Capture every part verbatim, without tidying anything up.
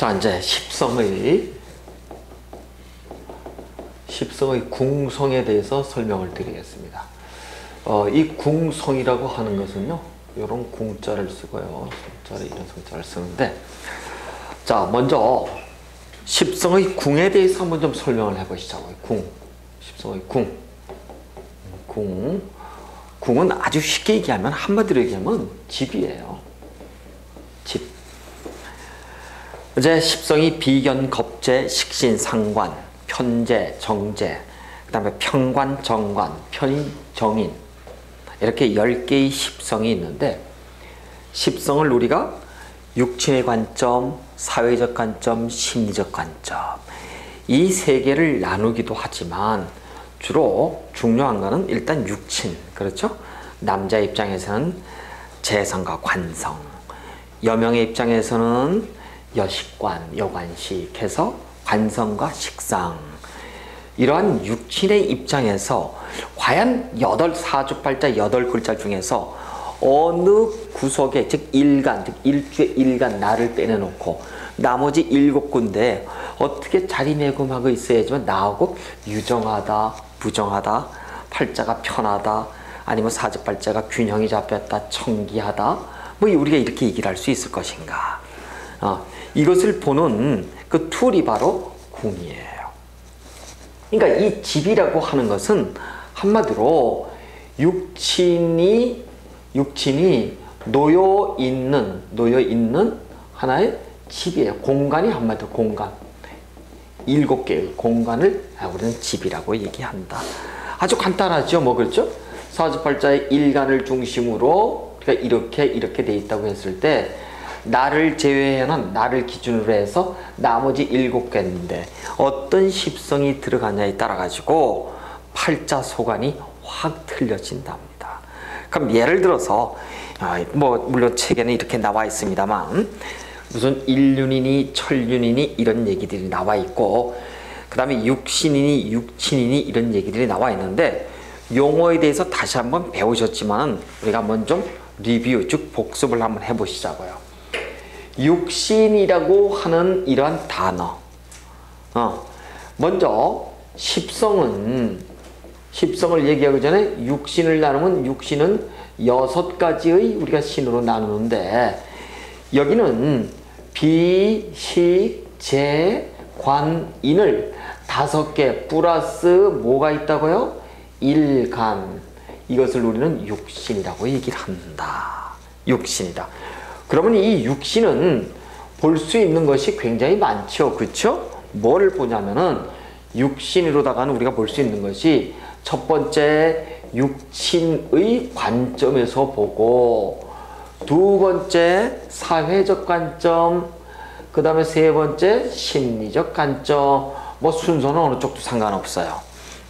자, 이제 십성의 십성의 궁성에 대해서 설명을 드리겠습니다. 어, 이 궁성이라고 하는 것은요, 이런 궁자를 쓰고요, 성자를 이런 성자를 쓰는데, 자, 먼저 십성의 궁에 대해서 한번 좀 설명을 해보시자고요. 궁, 십성의 궁, 궁, 궁은 아주 쉽게 얘기하면, 한마디로 얘기하면 집이에요. 집. 이제 십성이 비견, 겁재, 식신, 상관, 편재, 정재, 그 다음에 평관, 정관, 편인, 정인, 이렇게 열 개의 십성이 있는데, 십성을 우리가 육신의 관점, 사회적 관점, 심리적 관점, 이 세 개를 나누기도 하지만 주로 중요한 거는 일단 육신, 그렇죠? 남자 입장에서는 재성과 관성, 여명의 입장에서는 여식관, 여관식 해서 관성과 식상, 이러한 육신의 입장에서 과연 여덟 사주팔자 여덟 글자 중에서 어느 구석에, 즉 일간, 즉 일주의 일간 나를 떼내놓고 나머지 일곱 군데 어떻게 자리매김하고 있어야지만 나하고 유정하다, 부정하다, 팔자가 편하다, 아니면 사주팔자가 균형이 잡혔다, 청기하다, 뭐 우리가 이렇게 얘기를 할 수 있을 것인가. 어, 이것을 보는 그 툴이 바로 궁이에요. 그러니까 이 집이라고 하는 것은 한마디로 육친이 육친이 놓여 있는 놓여 있는 하나의 집이에요. 공간이, 한마디로 공간, 일곱 개의 공간을 우리는 집이라고 얘기한다. 아주 간단하죠, 뭐, 그렇죠? 사주팔자의 일간을 중심으로 그러니까 이렇게 이렇게 돼 있다고 했을 때, 나를 제외하는, 나를 기준으로 해서 나머지 일곱 개인데 어떤 십성이 들어가냐에 따라 가지고 팔자 소관이 확 틀려진답니다. 그럼 예를 들어서, 뭐 물론 책에는 이렇게 나와 있습니다만, 무슨 일륜이니 천륜이니 이런 얘기들이 나와 있고, 그 다음에 육신이니 육친이니 이런 얘기들이 나와 있는데, 용어에 대해서 다시 한번 배우셨지만 우리가 한번 좀 리뷰, 즉 복습을 한번 해보시자고요. 육신이라고 하는 이러한 단어, 어, 먼저 십성은, 십성을 얘기하기 전에 육신을 나누면, 육신은 여섯 가지의 우리가 신으로 나누는데, 여기는 비, 시, 재, 관, 인을 다섯 개 플러스 뭐가 있다고요? 일간. 이것을 우리는 육신이라고 얘기를 한다. 육신이다. 그러면 이 육신은 볼 수 있는 것이 굉장히 많죠. 그렇죠? 뭐를 보냐면은 육신으로다가는 우리가 볼 수 있는 것이, 첫 번째 육신의 관점에서 보고, 두 번째 사회적 관점, 그 다음에 세 번째 심리적 관점, 뭐 순서는 어느 쪽도 상관없어요.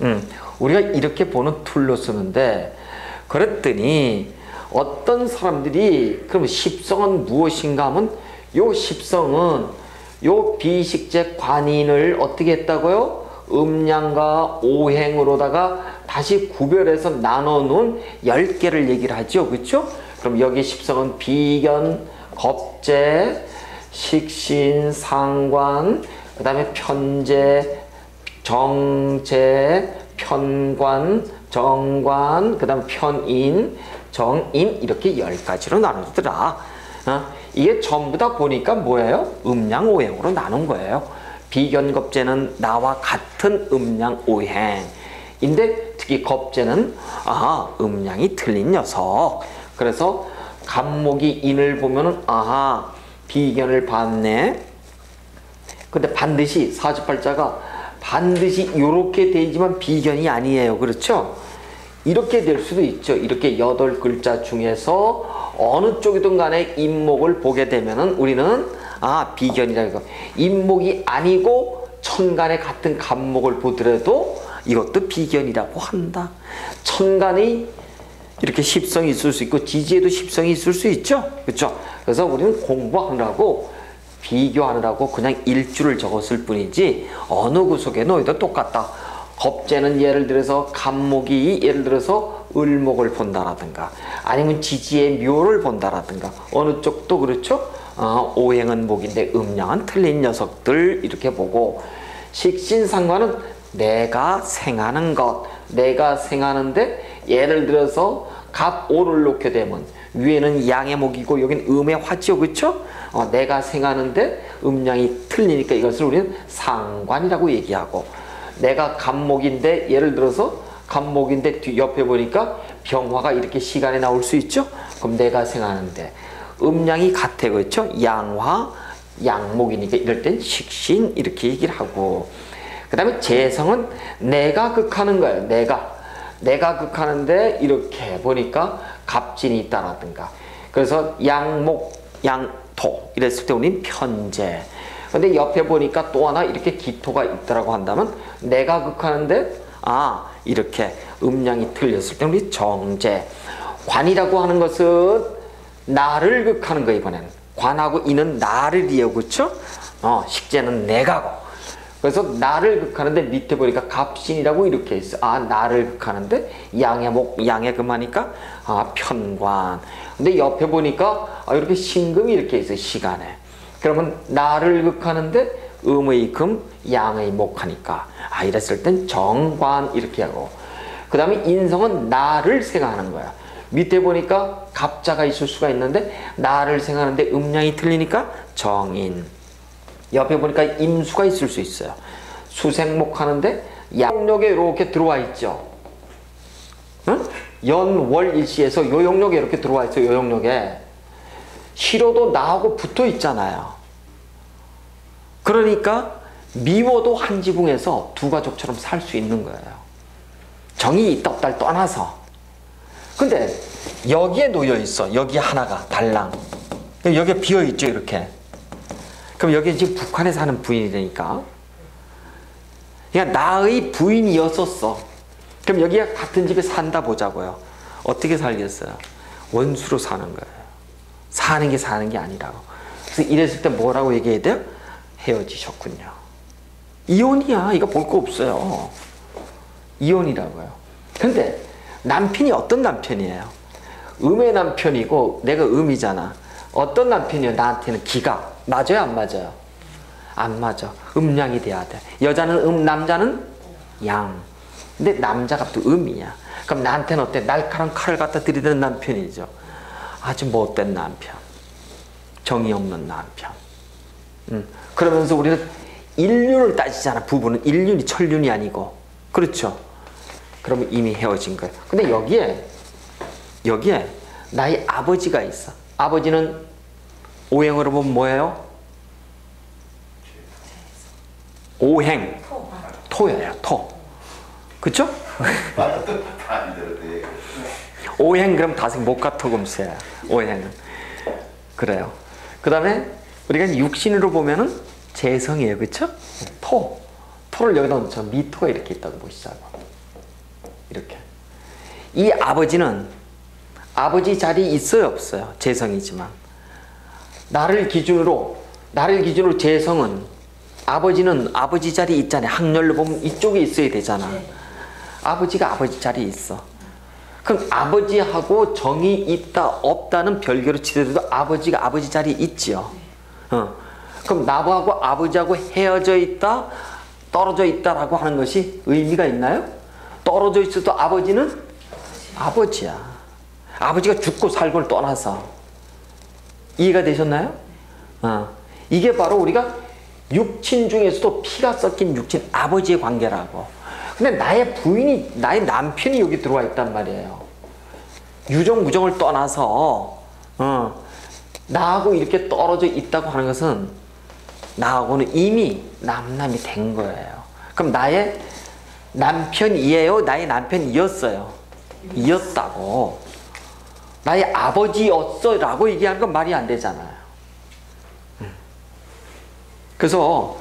음, 우리가 이렇게 보는 툴로 쓰는데, 그랬더니 어떤 사람들이 그럼 십성은 무엇인가 하면, 요 십성은 요 비식재 관인을 어떻게 했다고요? 음양과 오행으로다가 다시 구별해서 나눠놓은 열 개를 얘기를 하죠. 그렇죠? 그럼 여기 십성은 비견, 겁재, 식신, 상관, 그 다음에 편재, 정재, 편관, 정관, 그 다음 편인, 정인, 이렇게 열 가지로 나누더라. 어? 이게 전부 다 보니까 뭐예요? 음양오행으로 나눈 거예요. 비견겁재는 나와 같은 음양오행인데, 특히 겁재는 아하, 음양이 틀린 녀석. 그래서 갑목이 인을 보면은 아하, 비견을 봤네. 근데 반드시 사주팔자가 반드시 요렇게 되지만 비견이 아니에요. 그렇죠? 이렇게 될 수도 있죠. 이렇게 여덟 글자 중에서 어느 쪽이든 간에 인목을 보게 되면은 우리는 아, 비견이라고, 인목이 아니고 천간에 같은 간목을 보더라도 이것도 비견이라고 한다. 천간이 이렇게 십성이 있을 수 있고, 지지에도 십성이 있을 수 있죠. 그렇죠? 그래서 우리는 공부하느라고, 비교하느라고 그냥 일주를 적었을 뿐이지 어느 구석에 너희도 똑같다. 겁재는 예를 들어서 갑목이 예를 들어서 을목을 본다라든가, 아니면 지지의 묘를 본다라든가, 어느 쪽도, 그렇죠? 어, 오행은 목인데 음양은 틀린 녀석들 이렇게 보고, 식신상관은 내가 생하는 것, 내가 생하는데 예를 들어서 갑오를 놓게 되면 위에는 양의 목이고 여긴 음의 화지요, 그렇죠? 어, 내가 생하는데 음양이 틀리니까 이것을 우리는 상관이라고 얘기하고, 내가 갑목인데 예를 들어서 갑목인데 뒤 옆에 보니까 병화가 이렇게 시간에 나올 수 있죠? 그럼 내가 생하는데 음양이 같아, 그렇죠? 양화, 양목이니까 이럴 땐 식신 이렇게 얘기를 하고, 그 다음에 재성은 내가 극하는 거예요. 내가 내가 극하는데 이렇게 보니까 갑진이 있다라든가, 그래서 양목, 양토 이랬을 때 우리는 편재. 근데 옆에 보니까 또 하나 이렇게 기토가 있다라고 한다면 내가 극하는데 아 이렇게 음양이 틀렸을 때 우리 정재. 관이라고 하는 것은 나를 극하는 거, 이번에는 관하고 이는 나를 이어, 그렇죠? 어, 식재는 내가고, 그래서 나를 극하는데 밑에 보니까 갑신이라고 이렇게 있어. 아 나를 극하는데 양의 목, 양의 금하니까 아 편관. 근데 옆에 보니까 아, 이렇게 신금이 이렇게 있어, 시간에. 그러면 나를 극하는데 음의 금, 양의 목 하니까 아 이랬을 땐 정관 이렇게 하고, 그 다음에 인성은 나를 생각하는 거야. 밑에 보니까 갑자가 있을 수가 있는데 나를 생각하는데 음양이 틀리니까 정인. 옆에 보니까 임수가 있을 수 있어요. 수생목 하는데 양력에 이렇게 들어와 있죠. 응? 연월일시에서 요영력에 이렇게 들어와 있어요. 요영력에 싫어도 나하고 붙어 있잖아요. 그러니까 미워도 한 지붕에서 두 가족처럼 살 수 있는 거예요. 정이 있다 없다를 떠나서. 근데 여기에 놓여 있어. 여기 하나가 달랑. 여기에 비어 있죠, 이렇게. 그럼 여기 지금 북한에 사는 부인이 되니까. 그러니까 나의 부인이었었어. 그럼 여기가 같은 집에 산다 보자고요. 어떻게 살겠어요? 원수로 사는 거예요. 사는 게 사는 게 아니라고. 그래서 이랬을 때 뭐라고 얘기해야 돼요? 헤어지셨군요. 이혼이야. 이거 볼 거 없어요. 이혼이라고요. 근데 남편이 어떤 남편이에요? 음의 남편이고 내가 음이잖아. 어떤 남편이요? 나한테는 기가 맞아요, 안 맞아요? 안 맞아. 음양이 돼야 돼. 여자는 음, 남자는 양. 근데 남자가 또 음이야. 그럼 나한테는 어때? 날카로운 칼을 갖다 들이대는 남편이죠. 아주 못된 남편, 정이 없는 남편. 음. 그러면서 우리는 일륜을 따지잖아. 부부는 일륜이 천륜이 아니고, 그렇죠? 그러면 이미 헤어진 거예요. 근데 여기에 여기에 나의 아버지가 있어. 아버지는 오행으로 보면 뭐예요? 오행 토예요. 토, 그렇죠? 오행 그럼 다생 목가토금쇠야. 오행은 그래요. 그 다음에 우리가 육신으로 보면은 재성이에요, 그렇죠? 토, 토를 여기다 놓쳐. 미토가 이렇게 있다고 보시자고. 이렇게 이 아버지는 아버지 자리에 있어요, 없어요? 재성이지만 나를 기준으로 나를 기준으로 재성은 아버지는 아버지 자리에 있잖아요. 학렬로 보면 이쪽에 있어야 되잖아. 아버지가 아버지 자리에 있어. 그럼 아버지하고 정이 있다 없다는 별개로 치더라도 아버지가 아버지 자리에 있지요. 어. 그럼 나하고 아버지하고 헤어져 있다, 떨어져 있다라고 하는 것이 의미가 있나요? 떨어져 있어도 아버지는 아버지야. 아버지가 죽고 살고를 떠나서. 이해가 되셨나요? 어. 이게 바로 우리가 육친 중에서도 피가 섞인 육친, 아버지의 관계라고. 근데 나의 부인이, 나의 남편이 여기 들어와 있단 말이에요. 유정, 무정을 떠나서 어, 나하고 이렇게 떨어져 있다고 하는 것은 나하고는 이미 남남이 된 거예요. 그럼 나의 남편이에요? 나의 남편이었어요? 이었다고. 나의 아버지였어 라고 얘기하는 건 말이 안 되잖아요. 그래서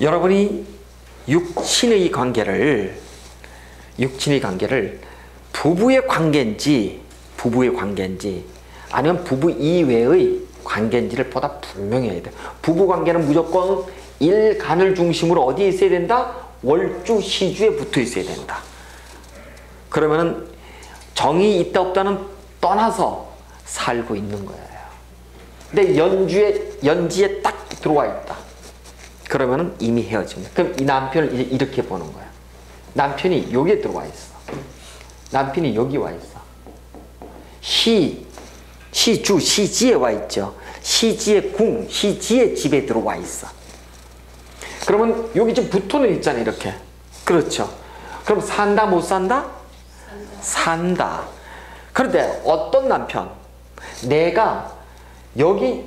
여러분이 육친의 관계를 육친의 관계를 부부의 관계인지 부부의 관계인지 아니면 부부 이외의 관계인지를 보다 분명해야 돼. 부부 관계는 무조건 일간을 중심으로 어디에 있어야 된다? 월주, 시주에 붙어 있어야 된다. 그러면은 정이 있다 없다는 떠나서 살고 있는 거예요. 내 연주에, 연지에 딱 들어와 있다. 그러면은 이미 헤어집니다. 그럼 이 남편을 이제 이렇게 보는 거야. 남편이 여기에 들어와 있어. 남편이 여기 와 있어. 시, 시주, 시지에 와 있죠. 시지의 궁, 시지의 집에 들어와 있어. 그러면 여기 지금 붙어는 있잖아, 이렇게. 그렇죠. 그럼 산다, 못 산다? 산다. 그런데 어떤 남편? 내가 여기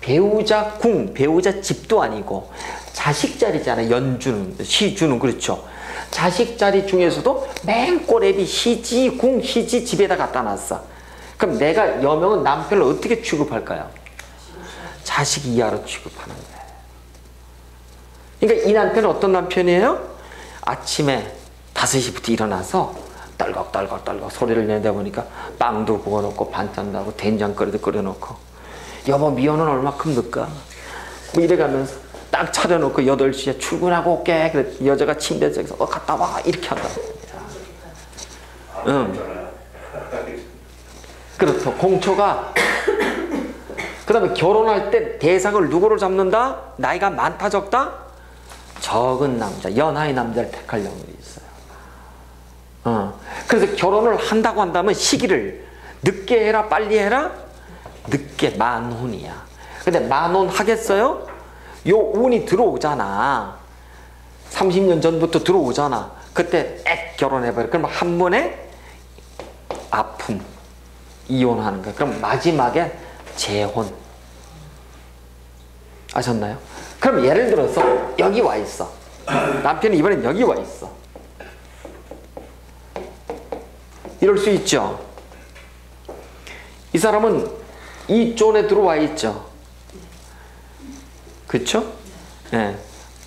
배우자 궁, 배우자 집도 아니고 자식 자리잖아, 연주는, 시주는. 그렇죠. 자식 자리 중에서도 맨 꼬레비 시지, 궁, 시지 집에다 갖다 놨어. 그럼 내가 여명은 남편을 어떻게 취급할까요? 자식 이하로 취급하는 거예요. 그러니까 이 남편은 어떤 남편이에요? 아침에 다섯 시부터 일어나서 떨걱떨걱떨걱 소리를 내다 보니까 빵도 구워놓고 반찬도 하고 된장거리도 끓여놓고, 여보 미원은 얼마큼 넣을까? 뭐 이래가면서 딱 차려놓고 여덟 시에 출근하고 올게. 그랬더니 여자가 침대에서 어 갔다 와 이렇게 한다. 응. 그렇죠. 공초가. 그 다음에 결혼할 때 대상을 누구로 잡는다? 나이가 많다 적다? 적은 남자, 연하의 남자를 택할 경우도 있어요. 어. 그래서 결혼을 한다고 한다면 시기를 늦게 해라 빨리 해라? 늦게, 만혼이야. 근데 만혼 하겠어요? 요 운이 들어오잖아. 삼십 년 전부터 들어오잖아. 그때 액 결혼해버려. 그럼 한 번에 아픔, 이혼하는 거야. 그럼 마지막에 재혼. 아셨나요? 그럼 예를 들어서 여기 와 있어. 남편이 이번엔 여기 와 있어. 이럴 수 있죠. 이 사람은 이 존에 들어와 있죠. 그쵸? 네.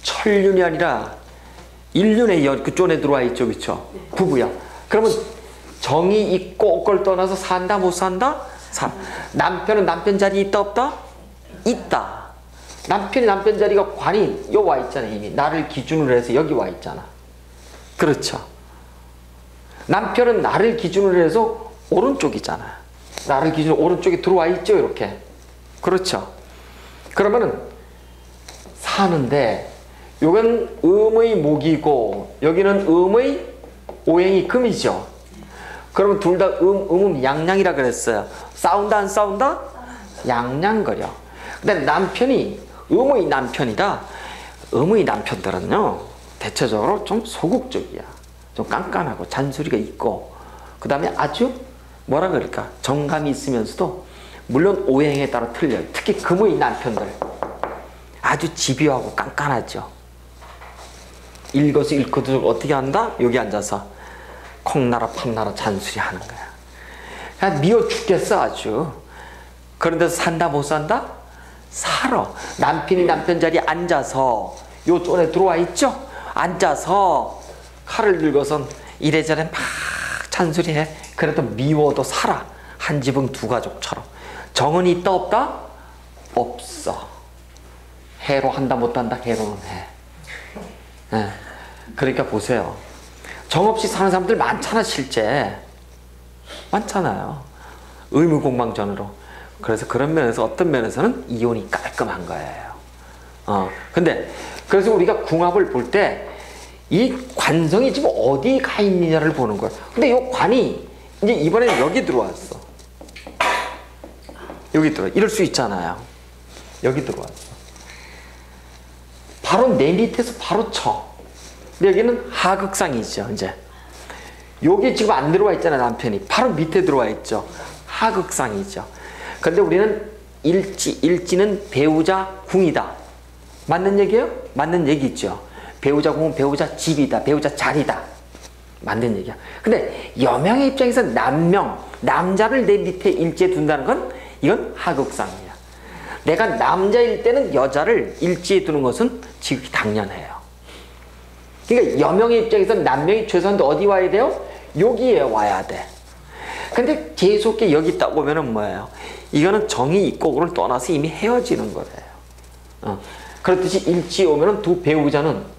천륜이 아니라 일륜의 그 존에 들어와 있죠. 그쵸? 부부야. 그러면 정이 있고 없고를 떠나서 산다 못 산다? 사. 남편은 남편 자리에 있다 없다? 있다. 남편이 남편 자리가 관이 여기 와 있잖아. 이미 나를 기준으로 해서 여기 와 있잖아. 그렇죠. 남편은 나를 기준으로 해서 오른쪽이잖아. 나를 기준으로 오른쪽에 들어와 있죠. 이렇게. 그렇죠. 그러면은 사는데 여기는 음의 목이고 여기는 음의 오행이 금이죠. 그러면 둘 다 음, 음음 양양이라 그랬어요. 싸운다 안 싸운다? 양양거려. 근데 남편이 음의 남편이다. 음의 남편들은요 대체적으로 좀 소극적이야. 좀 깐깐하고 잔소리가 있고, 그 다음에 아주 뭐라 그럴까, 정감이 있으면서도 물론 오행에 따라 틀려요. 특히 금의 남편들 아주 집요하고 깐깐하죠. 읽어서 읽고도 어떻게 한다? 여기 앉아서 콩나라 팡나라 잔소리 하는 거야. 그냥 미워 죽겠어 아주. 그런데서 산다 못 산다? 살아. 남편이 남편 자리에 앉아서 요 촌에 들어와 있죠? 앉아서 칼을 들고선 이래저래 막 잔소리해. 그래도 미워도 살아. 한 지붕 두 가족처럼. 정은 있다 없다? 없어. 해로 한다 못한다? 해로는 해. 네. 그러니까 보세요. 정없이 사는 사람들 많잖아. 실제 많잖아요. 의무공방전으로. 그래서 그런 면에서 어떤 면에서는 이혼이 깔끔한 거예요. 어. 근데 그래서 우리가 궁합을 볼 때 이 관성이 지금 어디 가 있느냐를 보는 거예요. 근데 이 관이 이제 이번에 여기 들어왔어. 여기 들어. 이럴 수 있잖아요. 여기 들어왔어. 바로 내 밑에서 바로 쳐. 근데 여기는 하극상이죠. 이제 여기 지금 안 들어와 있잖아요. 남편이 바로 밑에 들어와 있죠. 하극상이죠. 근데 우리는 일지, 일지는 배우자 궁이다. 맞는 얘기예요? 맞는 얘기죠. 배우자 궁은 배우자 집이다. 배우자 자리다. 맞는 얘기야. 근데 여명의 입장에서 남명, 남자를 내 밑에 일지에 둔다는 건 이건 하극상이야. 내가 남자일 때는 여자를 일지에 두는 것은 지극히 당연해요. 그러니까 여명의 입장에서 남명이 최소한도 어디 와야 돼요? 여기에 와야 돼. 근데 계속해 여기 있다 보면은 뭐예요? 이거는 정이 있고 그걸 떠나서 이미 헤어지는 거래요. 어. 그렇듯이 일지에 오면은 두 배우자는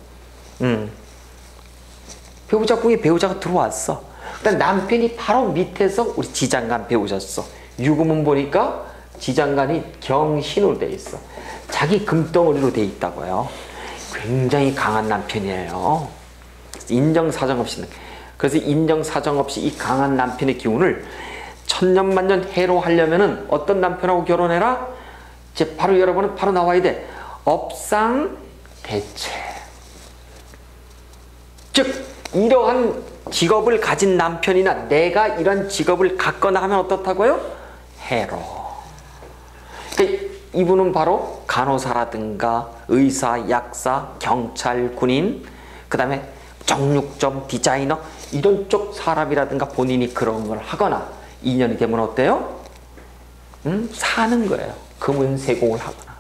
음. 배우자 궁에 배우자가 들어왔어. 근데 남편이 바로 밑에서 우리 지장간 배우자였어. 유금은 보니까 지장간이 경신으로 돼 있어. 자기 금덩어리로 돼 있다고요. 굉장히 강한 남편이에요. 인정사정 없이 그래서 인정사정 없이 이 강한 남편의 기운을 천년만년 해로하려면은 어떤 남편하고 결혼해라? 이제 바로 여러분은 바로 나와야 돼. 업상대체. 즉 이러한 직업을 가진 남편이나 내가 이런 직업을 갖거나 하면 어떻다고요? 해로. 그러니까 이분은 바로 간호사라든가 의사, 약사, 경찰, 군인, 그 다음에 정육점, 디자이너 이런 쪽 사람이라든가 본인이 그런 걸 하거나 인연이 되면 어때요? 음, 사는 거예요. 금은세공을 하거나.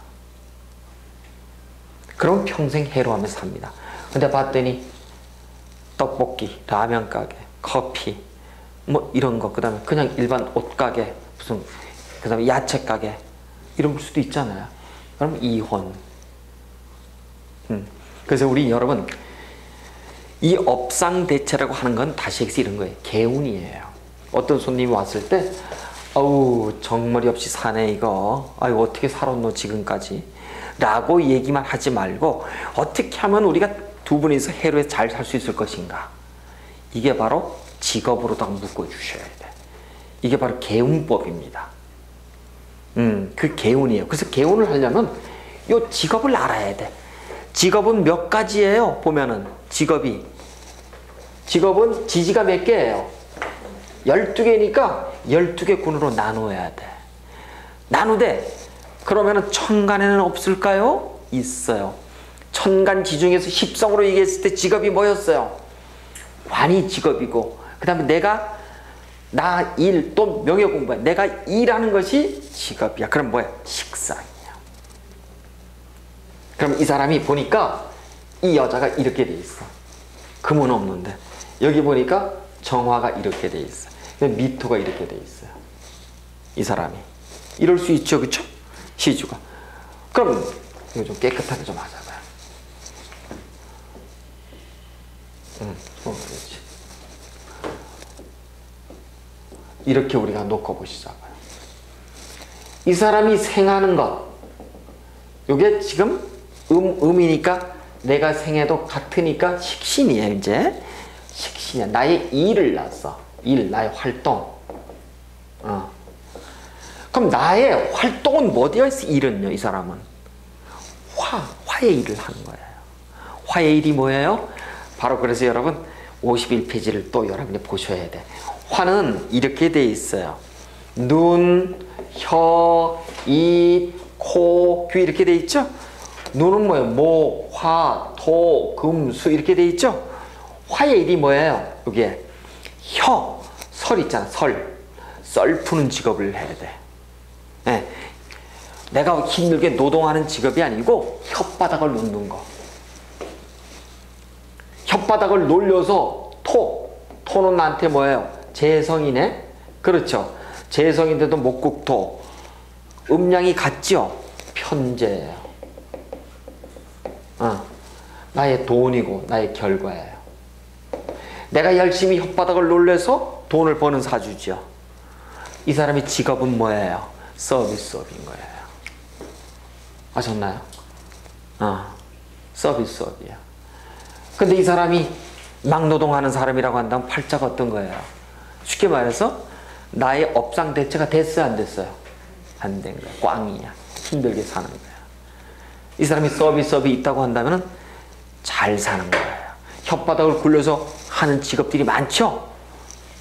그럼 평생 해로하면서 삽니다. 근데 봤더니 떡볶이, 라면 가게, 커피 뭐 이런 거, 그 다음에 그냥 일반 옷 가게, 무슨 그 다음에 야채 가게 이런 걸 수도 있잖아요. 그럼 이혼. 음. 그래서 우리 여러분 이 업상대체라고 하는 건 다시 해서 이런 거예요. 개운이에요. 어떤 손님이 왔을 때 어우 정머리 없이 사네 이거. 아유 어떻게 살았노 지금까지. 라고 얘기만 하지 말고 어떻게 하면 우리가 두 분이서 해로에 잘 살 수 있을 것인가. 이게 바로 직업으로다가 묶어주셔야 돼. 이게 바로 개운법입니다. 음, 그 개운이에요. 그래서 개운을 하려면 요 직업을 알아야 돼. 직업은 몇 가지예요. 보면은 직업이. 직업은 지지가 몇 개예요? 열두 개니까 열두 개 군으로 나누어야 돼. 나누되 그러면은 천간에는 없을까요? 있어요. 천간 지중에서 십성으로 얘기했을 때 직업이 뭐였어요? 관이 직업이고, 그 다음에 내가 나 일 또 명예 공부야. 내가 일하는 것이 직업이야. 그럼 뭐야? 식상이야. 그럼 이 사람이 보니까 이 여자가 이렇게 돼 있어. 금은 없는데 여기 보니까 정화가 이렇게 돼 있어. 미토가 이렇게 돼 있어요. 이 사람이 이럴 수 있죠, 그렇죠? 시주가. 그럼 이거 좀 깨끗하게 좀 하자. 음, 어, 그렇지. 이렇게 우리가 놓고 보시자고요. 이 사람이 생하는 것, 요게 지금 음, 음이니까 내가 생해도 같으니까 식신이야. 이제 식신이야. 나의 일을 낳았어. 일, 나의 활동. 어. 그럼 나의 활동은 뭐되어 있어? 일은요. 이 사람은 화, 화의 일을 하는 거예요. 화의 일이 뭐예요? 바로 그래서 여러분 오십일 페이지를 또 여러분이 보셔야 돼. 화는 이렇게 돼 있어요. 눈, 혀, 입, 코, 귀 이렇게 돼 있죠? 눈은 뭐예요? 목, 화, 토, 금, 수 이렇게 돼 있죠? 화의 일이 뭐예요? 여기에 혀, 설 있잖아. 설. 썰 푸는 직업을 해야 돼. 네. 내가 힘들게 노동하는 직업이 아니고 혓바닥을 놓는 거. 혓바닥을 놀려서 토. 토는 나한테 뭐예요? 재성이네. 그렇죠. 재성인데도 목국토. 음양이 같죠? 편재예요. 어. 나의 돈이고 나의 결과예요. 내가 열심히 혓바닥을 놀려서 돈을 버는 사주죠. 이 사람의 직업은 뭐예요? 서비스업인 거예요. 아셨나요? 어. 서비스업이야. 근데 이 사람이 막 노동하는 사람이라고 한다면 팔자가 어떤 거예요? 쉽게 말해서 나의 업상 대체가 됐어요, 안 됐어요? 안 된 거야. 꽝이야. 힘들게 사는 거야. 이 사람이 서비스업이 있다고 한다면 잘 사는 거예요. 혓바닥을 굴려서 하는 직업들이 많죠?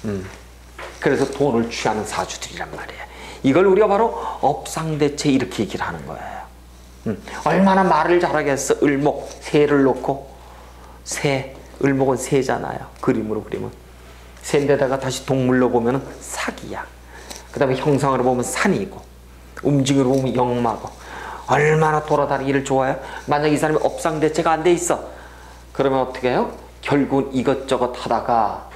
음. 그래서 돈을 취하는 사주들이란 말이에요. 이걸 우리가 바로 업상 대체 이렇게 얘기를 하는 거예요. 음. 얼마나 말을 잘하겠어? 을목, 새를 놓고. 새, 을목은 새잖아요. 그림으로 그리면. 새인데다가 다시 동물로 보면 사기야. 그 다음에 형상으로 보면 산이고, 움직임으로 보면 역마고. 얼마나 돌아다니기를 좋아해요? 만약 이 사람이 업상대체가 안 돼 있어. 그러면 어떻게 해요? 결국은 이것저것 하다가,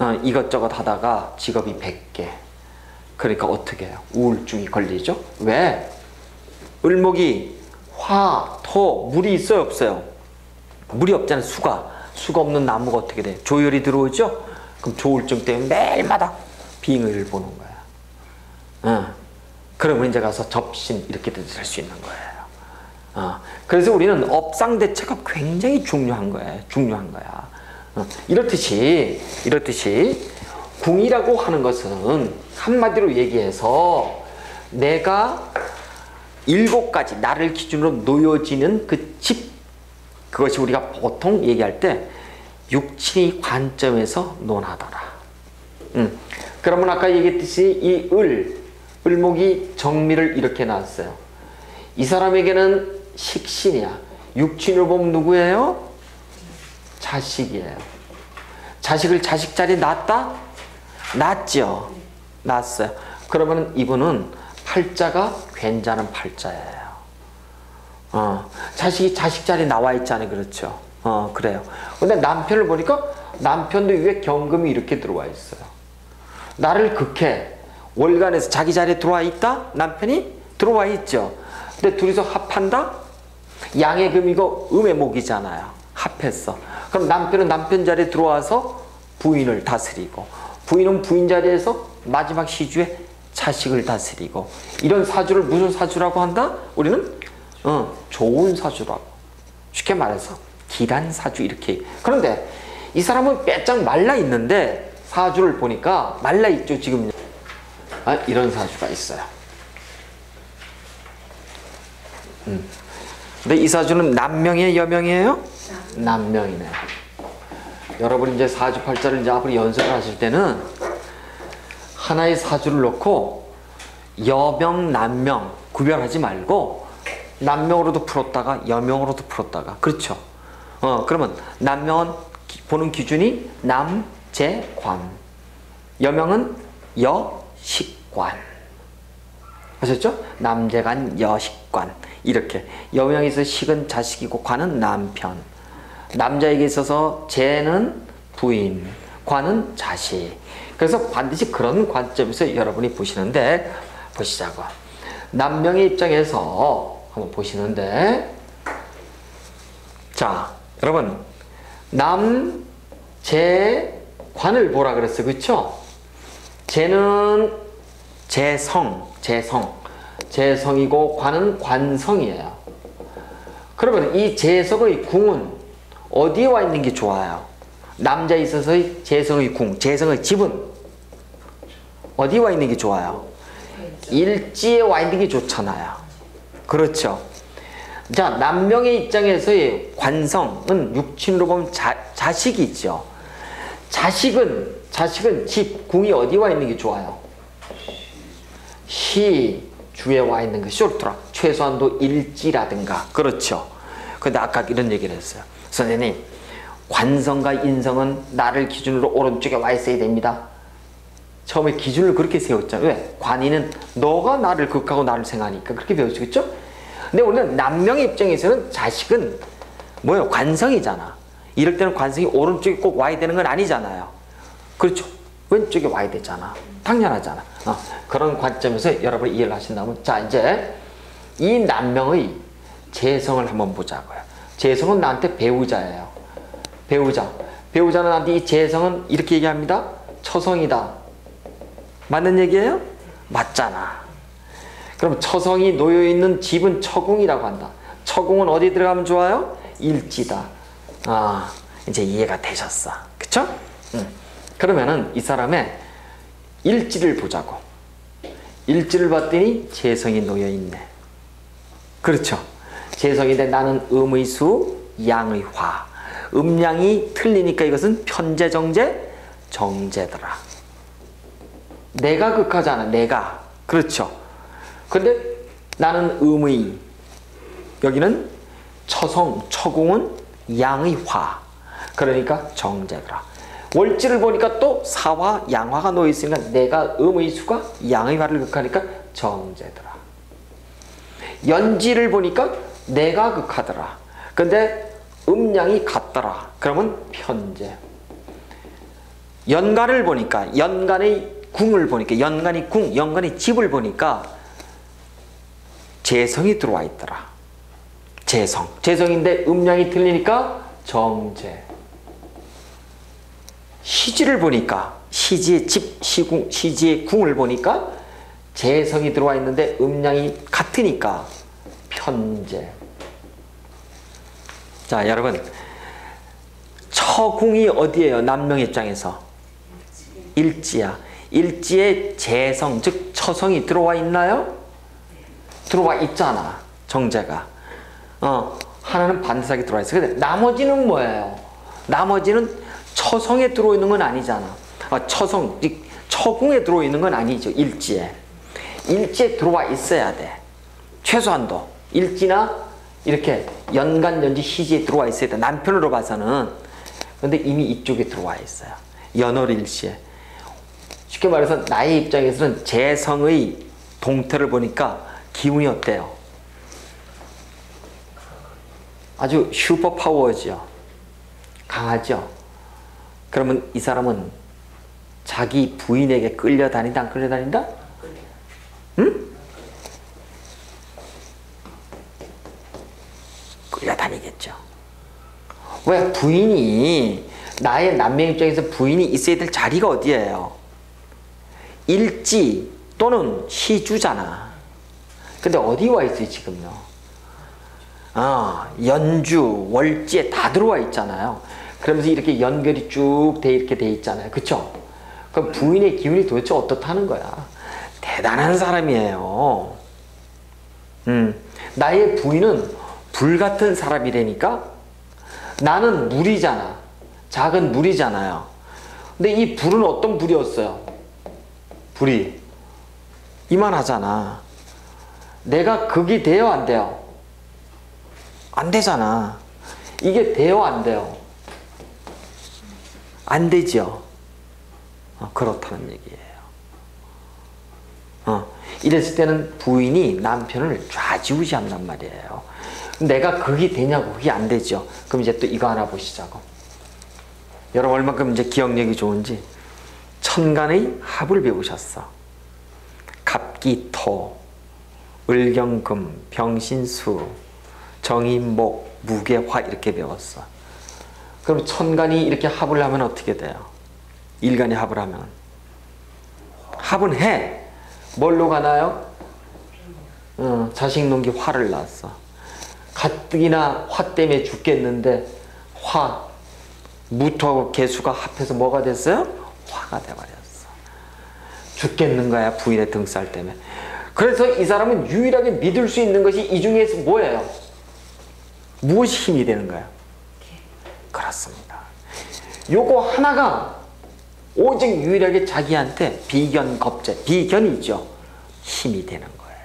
어, 이것저것 하다가 직업이 백 개. 그러니까 어떻게 해요? 우울증이 걸리죠? 왜? 을목이 화, 토, 물이 있어요, 없어요? 물이 없잖아요. 수가. 수가 없는 나무가 어떻게 돼? 조열이 들어오죠? 그럼 조울증 때문에 매일마다 빙의를 보는 거야. 어. 그럼 우리 이제 가서 접신 이렇게도 될 수 있는 거예요. 어, 그래서 우리는 업상대처가 굉장히 중요한 거예요. 중요한 거야. 어, 이렇듯이, 이렇듯이, 궁이라고 하는 것은 한마디로 얘기해서 내가 일곱 가지, 나를 기준으로 놓여지는 그 집, 그것이 우리가 보통 얘기할 때 육친의 관점에서 논하더라. 음, 그러면 아까 얘기했듯이 이 을, 을목이 정리를 이렇게 나왔어요. 이 사람에게는 식신이야. 육친으로 보면 누구예요? 자식이에요. 자식을 자식 자리에 놨다? 놨죠. 놨어요. 그러면 이분은 팔자가 괜찮은 팔자예요. 어, 자식이 자식 자리에 나와 있잖아요. 그렇죠. 어, 그래요. 근데 남편을 보니까 남편도 위에 경금이 이렇게 들어와 있어요. 나를 극해. 월간에서 자기 자리에 들어와 있다? 남편이? 들어와 있죠. 근데 둘이서 합한다? 양의 금이고 음의 목이잖아요. 합했어. 그럼 남편은 남편 자리에 들어와서 부인을 다스리고, 부인은 부인 자리에서 마지막 시주에 자식을 다스리고, 이런 사주를 무슨 사주라고 한다? 우리는 어, 좋은 사주라고. 쉽게 말해서 길한 사주 이렇게. 그런데 이 사람은 빼짝 말라 있는데 사주를 보니까 말라 있죠 지금. 아, 이런 사주가 있어요. 음. 근데 이 사주는 남명이에요, 여명이에요? 남명이네요. 여러분 이제 사주팔자를 이제 앞으로 연습을 하실 때는 하나의 사주를 놓고 여명, 남명 구별하지 말고 남명으로도 풀었다가 여명으로도 풀었다가, 그렇죠? 어, 그러면 남명은 기, 보는 기준이 남, 재, 관. 여명은 여, 식관. 아셨죠? 남재관, 여식관. 이렇게 여명에서 식은 자식이고 관은 남편, 남자에게 있어서 재는 부인, 관은 자식. 그래서 반드시 그런 관점에서 여러분이 보시는데, 보시자고. 남명의 입장에서 한번 보시는데, 자 여러분 남, 재, 관을 보라 그랬어요. 그쵸? 재는 재성, 재성 재성이고 관은 관성이에요. 그러면 이 재성의 궁은 어디에 와 있는 게 좋아요? 남자에 있어서의 재성의 궁, 재성의 집은 어디에 와 있는 게 좋아요? 일지에 와 있는 게 좋잖아요. 그렇죠. 자, 남명의 입장에서의 관성은 육친으로 보면 자, 자식이죠. 자식은, 자식은 집, 궁이 어디에 와 있는 게 좋아요? 시, 주에 와 있는 것이 옳더라. 최소한도 일지라든가. 그렇죠. 근데 아까 이런 얘기를 했어요. 선생님, 관성과 인성은 나를 기준으로 오른쪽에 와 있어야 됩니다. 처음에 기준을 그렇게 세웠잖아요. 왜? 관인은 너가 나를 극하고 나를 생각하니까 그렇게 배우시겠죠? 근데 우리는 남명의 입장에서는 자식은 뭐예요? 관성이잖아. 이럴 때는 관성이 오른쪽에 꼭 와야 되는 건 아니잖아요. 그렇죠. 왼쪽에 와야 되잖아. 당연하잖아. 어, 그런 관점에서 여러분이 이해를 하신다면, 자 이제 이 남명의 재성을 한번 보자고요. 재성은 나한테 배우자예요. 배우자. 배우자는 나한테 이 재성은 이렇게 얘기합니다. 처성이다. 맞는 얘기예요? 맞잖아. 그럼 처성이 놓여있는 집은 처궁이라고 한다. 처궁은 어디 들어가면 좋아요? 일지다. 아, 이제 이해가 되셨어. 그쵸? 응. 그러면은 이 사람의 일지를 보자고. 일지를 봤더니 재성이 놓여있네. 그렇죠. 재성인데 나는 음의 수, 양의 화. 음양이 틀리니까 이것은 편재, 정재, 정재더라. 내가 극하잖아. 내가. 그렇죠. 근데 나는 음의, 여기는 처성, 처궁은 양의 화. 그러니까 정재더라. 월지를 보니까 또 사화, 양화가 놓여있으니까 내가 음의 수가 양의 화를 극하니까 정재더라. 연지를 보니까 내가 극하더라. 근데 음양이 같더라. 그러면 편재. 연간을 보니까, 연간의 궁을 보니까, 연간의 궁, 연간의 집을 보니까 재성이 들어와 있더라. 재성. 재성인데 음양이 틀리니까 정재. 시지를 보니까, 시지의 집, 시궁, 시지의 궁을 보니까 재성이 들어와 있는데 음량이 같으니까 편재. 자, 여러분 처궁이 어디예요? 남명 입장에서 일지야. 일지에 재성, 즉 처성이 들어와 있나요? 들어와 있잖아. 정제가. 어, 하나는 반드시 들어와 있어. 근데 나머지는 뭐예요? 나머지는 처성에 들어있는 건 아니잖아. 아, 처성, 즉 처궁에 들어있는 건 아니죠. 일지에. 일지에 들어와 있어야 돼. 최소한도. 일지나 이렇게 연간, 연지, 희지에 들어와 있어야 돼. 남편으로 봐서는. 근데 이미 이쪽에 들어와 있어요. 연월일시에. 쉽게 말해서 나의 입장에서는 재성의 동태를 보니까 기운이 어때요? 아주 슈퍼파워죠. 강하죠. 그러면 이 사람은 자기 부인에게 끌려다닌다, 안 끌려다닌다? 응? 끌려다니겠죠. 왜? 부인이, 나의 남매 입장에서 부인이 있어야 될 자리가 어디예요? 일지 또는 시주잖아. 근데 어디 와 있어요, 지금요? 아, 연주, 월지에 다 들어와 있잖아요. 그러면서 이렇게 연결이 쭉 돼, 이렇게 돼 있잖아요. 그쵸? 그럼 부인의 기운이 도대체 어떻다는 거야? 대단한 사람이에요. 음, 나의 부인은 불같은 사람이라니까? 나는 물이잖아. 작은 물이잖아요. 근데 이 불은 어떤 불이었어요? 불이 이만하잖아. 내가 극이 돼요, 안 돼요? 안 되잖아. 이게 돼요, 안 돼요? 안 되죠. 어, 그렇다는 얘기예요. 어, 이랬을 때는 부인이 남편을 좌지우지한단 말이에요. 내가 극이 되냐고. 그게 안 되죠. 그럼 이제 또 이거 하나 보시자고. 여러분 얼마큼 이제 기억력이 좋은지. 천간의 합을 배우셨어. 갑기토, 을경금, 병신수, 정인목, 무게화 이렇게 배웠어. 그럼 천간이 이렇게 합을 하면 어떻게 돼요? 일간이 합을 하면. 합은 해. 뭘로 가나요? 어, 자식 농기 화를 났어. 가뜩이나 화 때문에 죽겠는데 화, 무토 개수가 합해서 뭐가 됐어요? 화가 돼버렸어. 죽겠는 거야, 부인의 등쌀 때문에. 그래서 이 사람은 유일하게 믿을 수 있는 것이 이 중에서 뭐예요? 무엇이 힘이 되는 거야? 그렇습니다. 요거 하나가 오직 유일하게 자기한테 비견, 겁재, 비견이죠. 힘이 되는 거예요.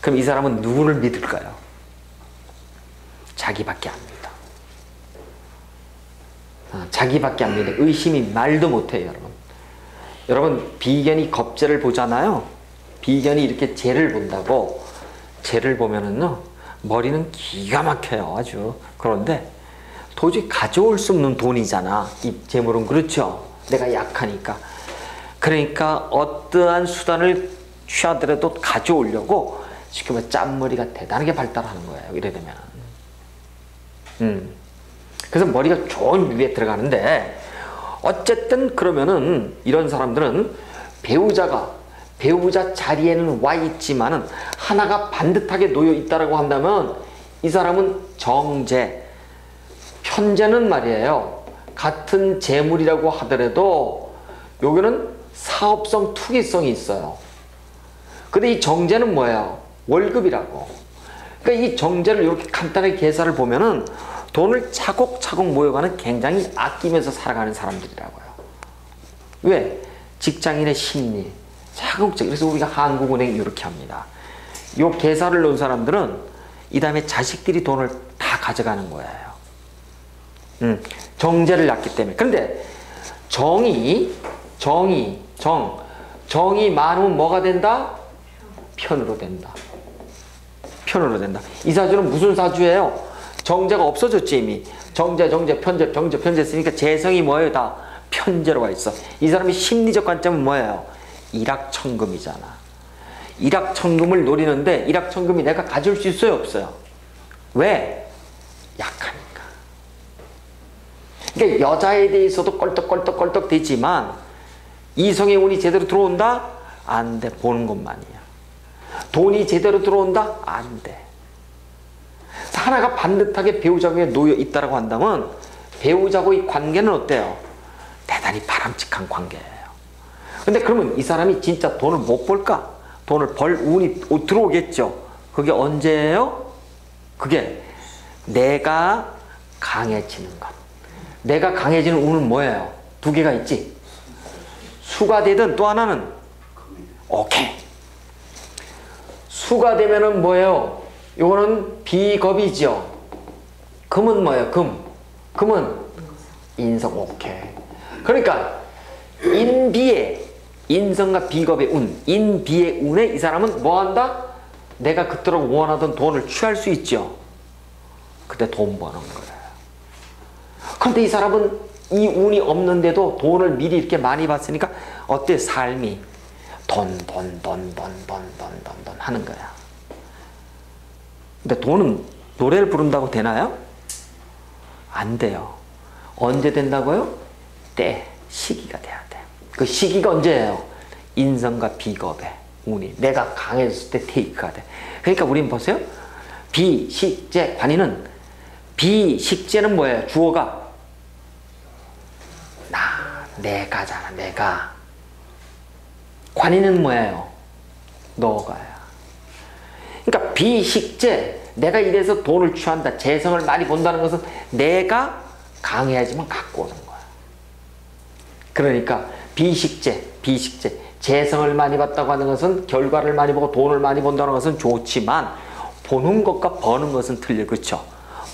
그럼 이 사람은 누구를 믿을까요? 자기밖에 안 믿어. 아, 자기밖에 안 믿어. 의심이 말도 못해요, 여러분. 여러분, 비견이 겁재를 보잖아요. 비견이 이렇게 재를 본다고. 재를 보면은요, 머리는 기가 막혀요, 아주. 그런데 도저히 가져올 수 없는 돈이잖아, 이 재물은. 그렇죠? 내가 약하니까. 그러니까 어떠한 수단을 취하더라도 가져오려고 쉽게 말해 짠머리가 대단하게 발달하는 거예요, 이래 되면. 음. 그래서 머리가 좋은 위에 들어가는데, 어쨌든 그러면은 이런 사람들은 배우자가 배우자 자리에는 와 있지만은 하나가 반듯하게 놓여 있다라고 한다면, 이 사람은 정재, 편재는 말이에요, 같은 재물이라고 하더라도 여기는 사업성, 투기성이 있어요. 근데 이 정재는 뭐예요? 월급이라고. 그러니까 이 정재를 이렇게 간단하게 계산을 보면은 돈을 차곡차곡 모여가는, 굉장히 아끼면서 살아가는 사람들이라고요. 왜? 직장인의 심리. 차곡차곡. 그래서 우리가 한국은행 이렇게 합니다. 요 계산을 놓은 사람들은 이 다음에 자식들이 돈을 다 가져가는 거예요. 음, 정제를 낳기 때문에. 그런데 정이, 정이, 정, 정이 많으면 뭐가 된다? 편으로 된다. 편으로 된다. 이 사주는 무슨 사주예요? 정제가 없어졌지 이미. 정제, 정제, 편제, 정제, 편제 했으니까 재성이 뭐예요? 다 편제로 와 있어. 이 사람의 심리적 관점은 뭐예요? 일확천금이잖아. 일확천금을 노리는데, 일확천금이 내가 가질 수 있어요, 없어요? 왜? 약하니까. 그러니까 여자에 대해서도 껄떡껄떡껄떡 되지만 이성의 운이 제대로 들어온다? 안 돼. 보는 것만이야. 돈이 제대로 들어온다? 안 돼. 하나가 반듯하게 배우자에 놓여 있다고 한다면 배우자와의 관계는 어때요? 대단히 바람직한 관계예요. 근데 그러면 이 사람이 진짜 돈을 못 벌까? 돈을 벌 운이 들어오겠죠. 그게 언제예요? 그게 내가 강해지는 것. 내가 강해지는 운은 뭐예요? 두 개가 있지. 수가 되든 또 하나는 오케이. 수가 되면은 뭐예요? 요거는 비겁이죠. 금은 뭐예요? 금. 금은 인성. 오케이. 그러니까 인비의 인성과 비겁의 운, 인비의 운에 이 사람은 뭐한다? 내가 그토록 원하던 돈을 취할 수 있죠. 그때 돈 버는 거예요. 그런데 이 사람은 이 운이 없는데도 돈을 미리 이렇게 많이 받으니까 어때? 삶이 돈, 돈, 돈, 돈, 돈, 돈, 돈, 돈, 돈 하는 거야. 근데 돈은 노래를 부른다고 되나요? 안 돼요. 언제 된다고요? 때, 시기가 돼야 돼. 그 시기가 언제예요? 인성과 비겁의 운이 내가 강해졌을 때 테이크가 돼. 그러니까 우린 보세요. 비식재 관이는, 비식재는 뭐예요? 주어가 나, 내가잖아. 내가. 관이는 뭐예요? 너가야. 그러니까 비식재, 내가 이래서 돈을 취한다, 재성을 많이 본다는 것은 내가 강해야지만 갖고 오는 거야. 그러니까 비식재, 비식재, 재성을 많이 봤다고 하는 것은 결과를 많이 보고 돈을 많이 본다는 것은 좋지만 보는 것과 버는 것은 틀려. 그렇죠?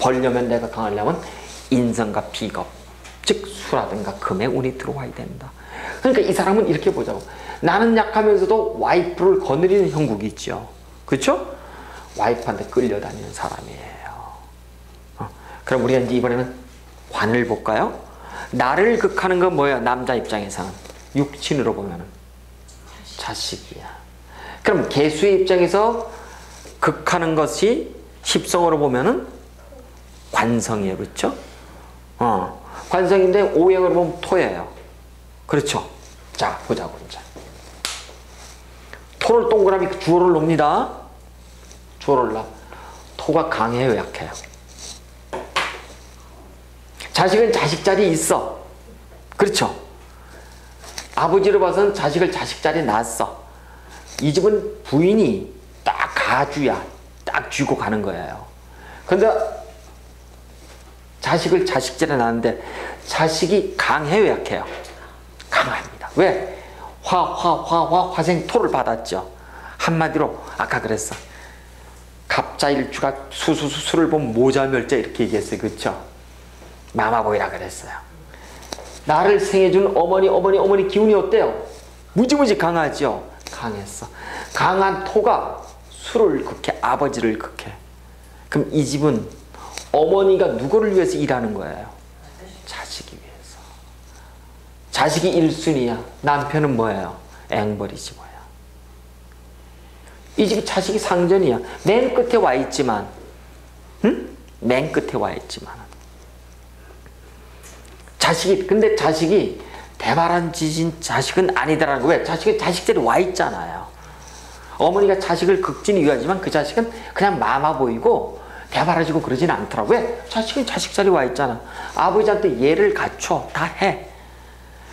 벌려면, 내가 강하려면 인성과 비겁, 즉 수라든가 금의 운이 들어와야 된다. 그러니까 이 사람은 이렇게 보자고. 나는 약하면서도 와이프를 거느리는 형국이 있죠. 그렇죠? 와이프한테 끌려다니는 사람이에요. 어, 그럼 우리가 이제 이번에는 관을 볼까요? 나를 극하는 건 뭐예요? 남자 입장에서는 육친으로 보면은 자식이야. 그럼 계수의 입장에서 극하는 것이 십성으로 보면은 관성이에요. 그렇죠? 어, 관성인데 오행으로 보면 토예요. 그렇죠? 자, 보자고 이제. 토를 동그라미 주어를 놉니다. 주어를 놔. 토가 강해요, 약해요? 자식은 자식 자리에 있어. 그렇죠? 아버지로 봐서는 자식을 자식 자리에 놨어. 이 집은 부인이 딱 가주야. 딱 쥐고 가는 거예요. 근데 자식을 자식 자리에 놨는데 자식이 강해요, 약해요? 강합니다. 왜? 화, 화, 화, 화, 화생토를 받았죠. 한마디로 아까 그랬어. 갑자일주가 수수수수를 보면 모자멸자 이렇게 얘기했어요. 그렇죠? 마마보이라 그랬어요. 나를 생해준 어머니, 어머니, 어머니 기운이 어때요? 무지무지 강하죠? 강했어. 강한 토가 수를 극해, 아버지를 극해. 그럼 이 집은 어머니가 누구를 위해서 일하는 거예요? 자식이. 자식이 일순위야. 남편은 뭐예요? 앵벌이지 뭐야. 이 집이 자식이 상전이야. 맨 끝에 와 있지만, 응? 맨 끝에 와 있지만. 자식이, 근데 자식이 대바람 지진 자식은 아니다라는 거. 왜? 자식이 자식들이 와 있잖아요. 어머니가 자식을 극진히 위하지만 그 자식은 그냥 마마 보이고 대바라지고 그러진 않더라고. 왜? 자식은 자식 자리에 와 있잖아. 아버지한테 예를 갖춰. 다 해.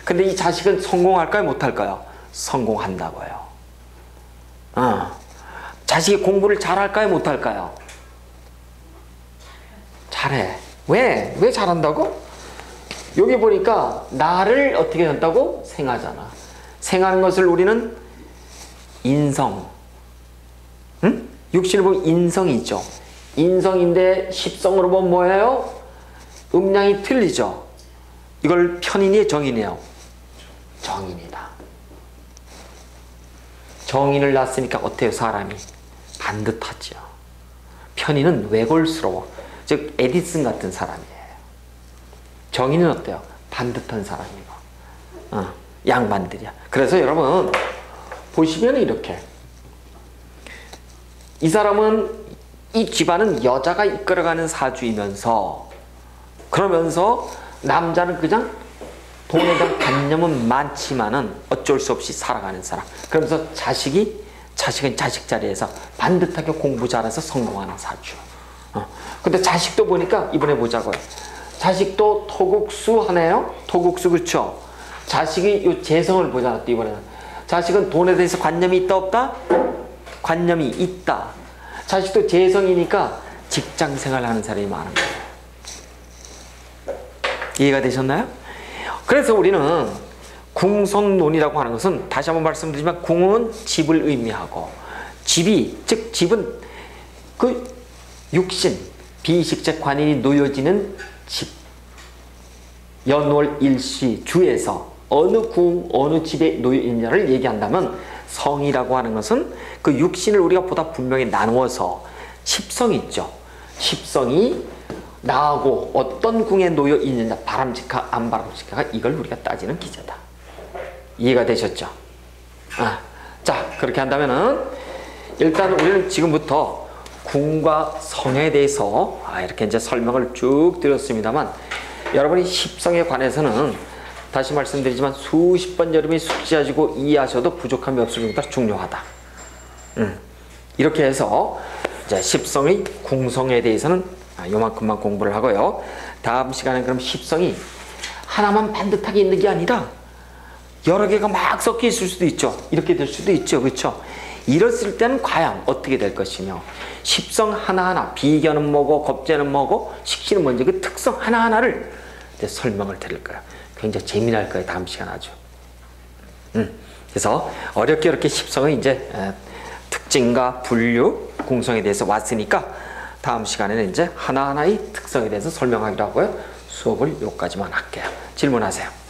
근데 이 자식은 성공할까요? 못할까요? 성공한다고요. 어. 자식이 공부를 잘할까요? 못할까요? 잘해. 왜? 왜 잘한다고? 여기 보니까 나를 어떻게 한다고? 생하잖아. 생하는 것을 우리는 인성. 응? 육신을 보면 인성이 있죠. 인성인데 십성으로 보면 뭐예요? 음양이 틀리죠. 이걸 편인이에요? 정인이에요? 정인이다. 정인을 낳았으니까 어때요? 사람이 반듯하죠. 편인은 외골스러워. 즉 에디슨 같은 사람이에요. 정인은 어때요? 반듯한 사람이고. 어, 양반들이야. 그래서 여러분 보시면 이렇게 이 사람은 이 집안은 여자가 이끌어가는 사주이면서 그러면서 남자는 그냥 돈에 대한 관념은 많지만은 어쩔 수 없이 살아가는 사람. 그러면서 자식이, 자식은 자식 자리에서 반듯하게 공부 잘해서 성공하는 사주. 어. 근데 자식도 보니까 이번에 보자고요. 자식도 토국수 하네요? 토국수, 그쵸? 자식이 요 재성을 보잖아, 또 이번에는. 자식은 돈에 대해서 관념이 있다, 없다? 관념이 있다. 자식도 재성이니까 직장 생활하는 사람이 많은 거예요. 이해가 되셨나요? 그래서 우리는 궁성론이라고 하는 것은, 다시 한번 말씀드리지만, 궁은 집을 의미하고, 집이, 즉 집은 그 육신, 비식적 관인이 놓여지는 집, 연월 일시 주에서 어느 궁, 어느 집에 놓여있냐를 얘기한다면, 성이라고 하는 것은 그 육신을 우리가 보다 분명히 나누어서 십성이 있죠. 십성이 나하고 어떤 궁에 놓여 있느냐, 바람직하 안 바람직하가, 이걸 우리가 따지는 기제다. 이해가 되셨죠? 아, 자, 그렇게 한다면은 일단 우리는 지금부터 궁과 성에 대해서 아, 이렇게 이제 설명을 쭉 드렸습니다만, 여러분이 십성에 관해서는 다시 말씀드리지만 수십 번 여러분이 숙지하시고 이해하셔도 부족함이 없을 정도로 중요하다. 음, 이렇게 해서 이제 십성의 궁성에 대해서는 아, 요만큼만 공부를 하고요. 다음 시간에 그럼 십성이 하나만 반듯하게 있는 게 아니라 여러 개가 막 섞여 있을 수도 있죠. 이렇게 될 수도 있죠. 그렇죠? 이랬을 때는 과연 어떻게 될 것이며, 십성 하나하나, 비견은 뭐고 겁재는 뭐고 식신은 뭔지 그 특성 하나하나를 이제 설명을 드릴 거예요. 굉장히 재미날 거예요. 다음 시간 아주. 음, 그래서 어렵게 어렵게 십성의 이제 에, 특징과 분류, 궁성에 대해서 왔으니까 다음 시간에는 이제 하나하나의 특성에 대해서 설명하기로 하고요. 수업을 여기까지만 할게요. 질문하세요.